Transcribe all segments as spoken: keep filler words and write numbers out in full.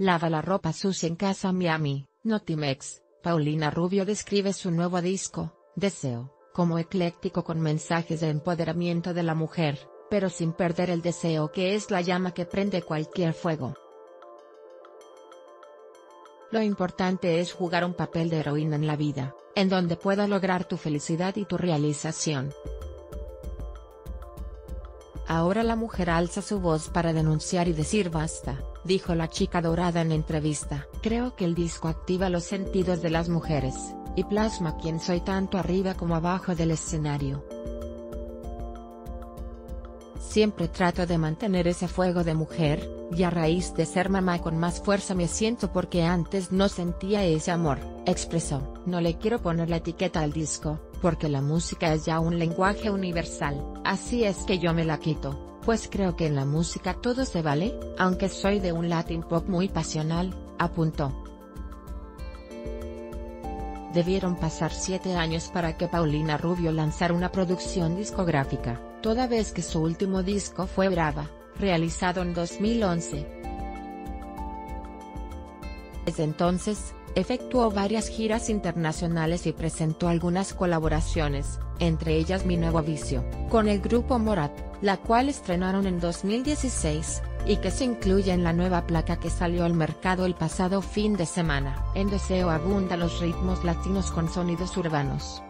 Lava la ropa sucia en casa Miami, Notimex. Paulina Rubio describe su nuevo disco, Deseo, como ecléctico con mensajes de empoderamiento de la mujer, pero sin perder el deseo que es la llama que prende cualquier fuego. Lo importante es jugar un papel de heroína en la vida, en donde puedas lograr tu felicidad y tu realización. Ahora la mujer alza su voz para denunciar y decir basta, dijo la chica dorada en entrevista. Creo que el disco activa los sentidos de las mujeres, y plasma quién soy tanto arriba como abajo del escenario. Siempre trato de mantener ese fuego de mujer, y a raíz de ser mamá con más fuerza me siento porque antes no sentía ese amor, expresó. No le quiero poner la etiqueta al disco, porque la música es ya un lenguaje universal, así es que yo me la quito, pues creo que en la música todo se vale, aunque soy de un Latin pop muy pasional, apuntó. Debieron pasar siete años para que Paulina Rubio lanzara una producción discográfica, toda vez que su último disco fue Brava, realizado en dos mil once. Desde entonces, efectuó varias giras internacionales y presentó algunas colaboraciones, entre ellas Mi Nuevo Vicio, con el Grupo Morat, la cual estrenaron en dos mil dieciséis, y que se incluye en la nueva placa que salió al mercado el pasado fin de semana. En Deseo abundan los ritmos latinos con sonidos urbanos.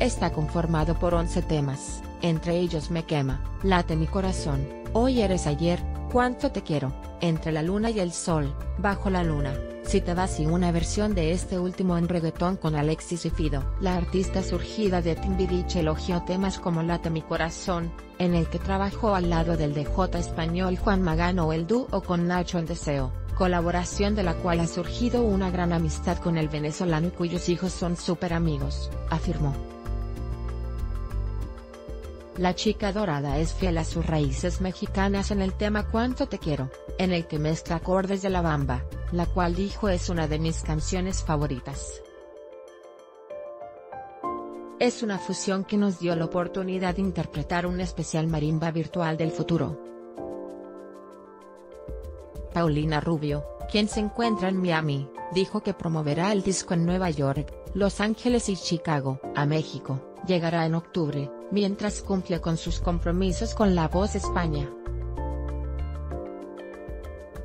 Está conformado por once temas, entre ellos Me Quema, Late Mi Corazón, Hoy Eres Ayer, Cuánto te quiero, Entre la luna y el sol, Bajo la luna, Si te vas y una versión de este último en reggaetón con Alexis y Fido. La artista surgida de Timbiriche elogió temas como Late Mi Corazón, en el que trabajó al lado del D J español Juan Magano o el dúo con Nacho en Deseo, colaboración de la cual ha surgido una gran amistad con el venezolano y cuyos hijos son súper amigos, afirmó. La chica dorada es fiel a sus raíces mexicanas en el tema Cuánto te quiero, en el que mezcla acordes de La Bamba, la cual dijo es una de mis canciones favoritas. Es una fusión que nos dio la oportunidad de interpretar un especial marimba virtual del futuro. Paulina Rubio, quien se encuentra en Miami, dijo que promoverá el disco en Nueva York, Los Ángeles y Chicago. A México llegará en octubre, mientras cumple con sus compromisos con La Voz España.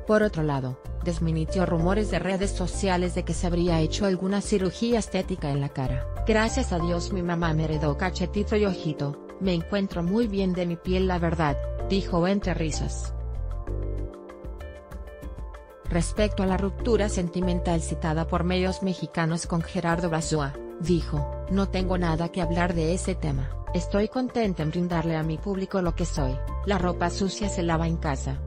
Por otro lado, desmintió rumores de redes sociales de que se habría hecho alguna cirugía estética en la cara. Gracias a Dios mi mamá me heredó cachetito y ojito, me encuentro muy bien de mi piel la verdad, dijo entre risas. Respecto a la ruptura sentimental citada por medios mexicanos con Gerardo Basúa, dijo, no tengo nada que hablar de ese tema. Estoy contenta en brindarle a mi público lo que soy, la ropa sucia se lava en casa.